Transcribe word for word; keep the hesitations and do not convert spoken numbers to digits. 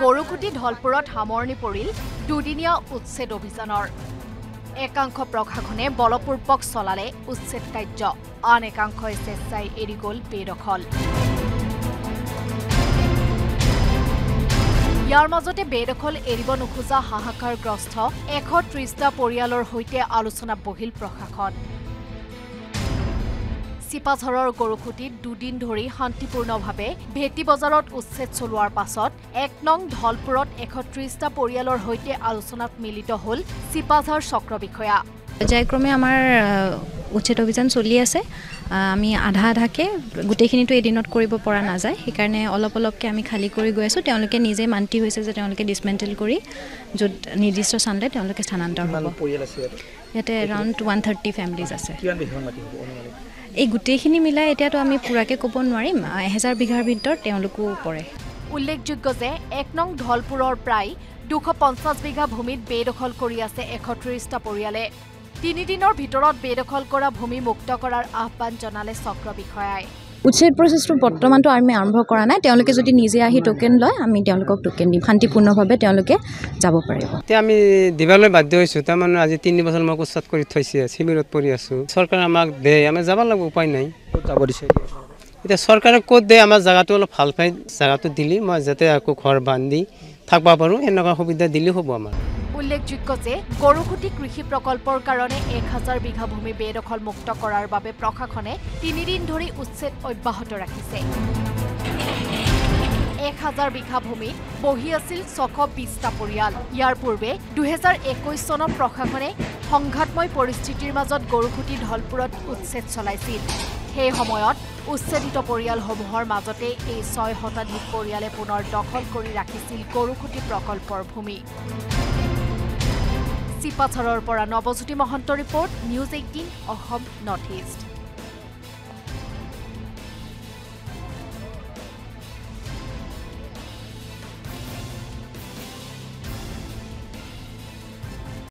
Garukhuti Dhalpurat Hamorni Poril, Dudinia Utset Obizanor. Ekanko Prokhakone, Bolopur Box Solale, Utset Tajo, Anekanko Sesai Erigol Pedokol. Yarmazote Bedokol Eribon Ukuza Hahakar Grosto, Echo Trista Porialor Huite Alusona Bohil Prokhakon. Sipazharar Garukhutit দুদিন ধৰি শান্তিপূৰ্ণভাৱে ভেটি বজাৰত উচ্ছেদ চলোৱাৰ পাছত এক নং ঢলপুৰত একত্ৰিশ টা পৰিয়ালৰ হৈতে আলোচনাত মিলিত হল সিপাঝাৰ চক্ৰ বিষয়া জয়ক্ৰমে আমাৰ উচ্ছেদ অভিযান চলি আছে আমি আধা আধাকে গুটেখিনিটো এদিনত কৰিব পৰা না যায় হিকাৰণে অলপ অলপকে আমি খালি কৰি গৈ আছো তেওঁলোকে নিজে মান্তি হৈছে যে তেওঁলোকে ডিসমেন্টেল কৰি যত নিৰ্দিষ্ট সান্দে তেওঁলোকে স্থানান্তৰ হ'ব পৰিয়াল আছে ইয়াতে अराउंड one thirty ফ্যামিলিজ আছে কিমান বিঘা মাটি হ'ব অনুমানিক এই গুটেখিনি মিলাই এটা তো আমি পুরাকে কোপন নোৱাৰিম one thousand বিঘাৰ ভিতৰ তেওঁলোকো পৰে উল্লেখযোগ্য যে এক নং ঢলপুৰৰ প্ৰায় two hundred fifty বিঘা ভূমিত বেদখল কৰি আছে একত্ৰিশ টা পৰিয়ালে তিনি দিনৰ ভিতৰত বেদখল কৰা ভূমি মুক্ত কৰাৰ আহ্বান জনালে চক্ৰ বিষয়াই উচ্ছেদ প্ৰচেছটো বৰ্তমান তো আমি আৰম্ভ কৰা নাই তেওঁলোকে যদি নিজে আহি টোকেন লয় আমি তেওঁলোকক টোকেন দিম শান্তিপূৰ্ণভাৱে তেওঁলোকে যাব পাৰিব তে আমি দিবলৈ বাধ্য হৈছো তাৰ মানে আজি তিনি বছৰ মই উচ্ছেদ কৰি থৈছি সিমিৰত পৰি আছো সরকার আমাক দে আমি যাব লাগিব উপায় নাই যাব দিছে এটা সরকারে কোড দে আমাৰ জাগাটো অলপ ভাল পাই জাগাটো দিলি মই যেতে আকো ঘৰ বান্ধি থাকবা পাৰো এনেকুৱা সুবিধা দিলি হ'ব আমাৰ উল্লেখযোগ্য যে গৰুকুটি কৃষি প্ৰকল্পৰ কাৰণে one thousand বিঘা ভূমি বেদখল মুক্ত কৰাৰ বাবে প্ৰশাসনে তিনি দিন ধৰি উচ্ছেদ অব্যাহত ৰাখিছে one thousand বিঘা ভূমি বহি আছিল six hundred twenty টা পৰিয়াল ইয়াৰ পূৰ্বে twenty twenty-one চনৰ প্ৰশাসনে সংঘাতময় পৰিস্থিতিৰ মাজত গৰুকুটি ঢলপুৰত উচ্ছেদ চলাইছিল সেই সময়ত উচ্ছেদিত পৰিয়ালসমূহৰ মাজতে এই ছয় শতাধিক পৰিয়ালে পুনৰ দখল কৰি ৰাখিছিল গৰুকুটি প্ৰকল্পৰ ভূমি सिपाथरर परा Nabajyoti Mahanta report news eighteen North East